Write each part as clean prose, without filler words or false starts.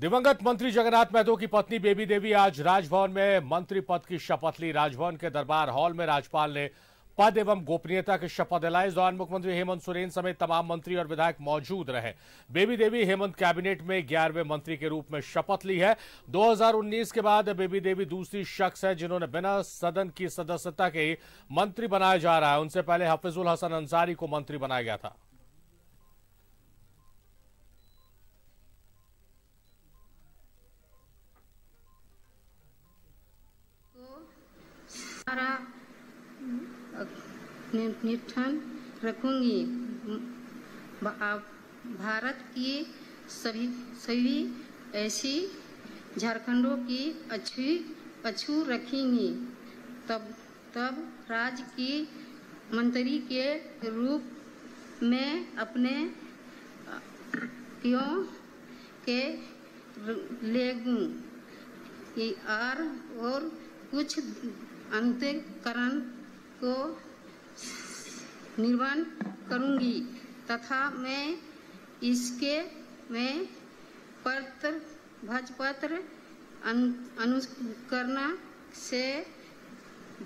दिवंगत मंत्री जगन्नाथ महतो की पत्नी बेबी देवी आज राजभवन में मंत्री पद की शपथ ली। राजभवन के दरबार हॉल में राज्यपाल ने पद एवं गोपनीयता की शपथ दिलाई। इस दौरान मुख्यमंत्री हेमंत सोरेन समेत तमाम मंत्री और विधायक मौजूद रहे। बेबी देवी हेमंत कैबिनेट में 11वें मंत्री के रूप में शपथ ली है। 2019 के बाद बेबी देवी दूसरी शख्स है जिन्होंने बिना सदन की सदस्यता के मंत्री बनाया जा रहा है। उनसे पहले हाफिजुल हसन अंसारी को मंत्री बनाया गया था। निष्ठान रखूंगी। भारत की सभी ऐसी झारखंडों की अछू रखेंगी। तब राज्य की मंत्री के रूप में अपने क्यों के लेगूं और कुछ अंतकरण को निर्माण करूंगी तथा मैं इसके में भजपत्र अनुकरण से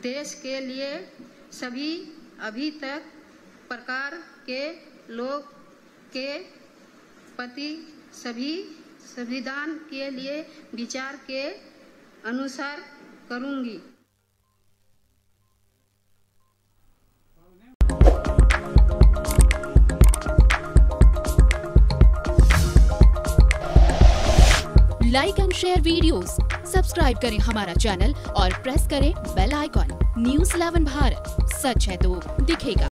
देश के लिए सभी अभी तक प्रकार के लोग के प्रति सभी संविधान के लिए विचार के अनुसार करूंगी। Like and share videos, subscribe करें हमारा चैनल और प्रेस करें बेल आइकॉन। न्यूज़ 11 भारत, सच है तो दिखेगा।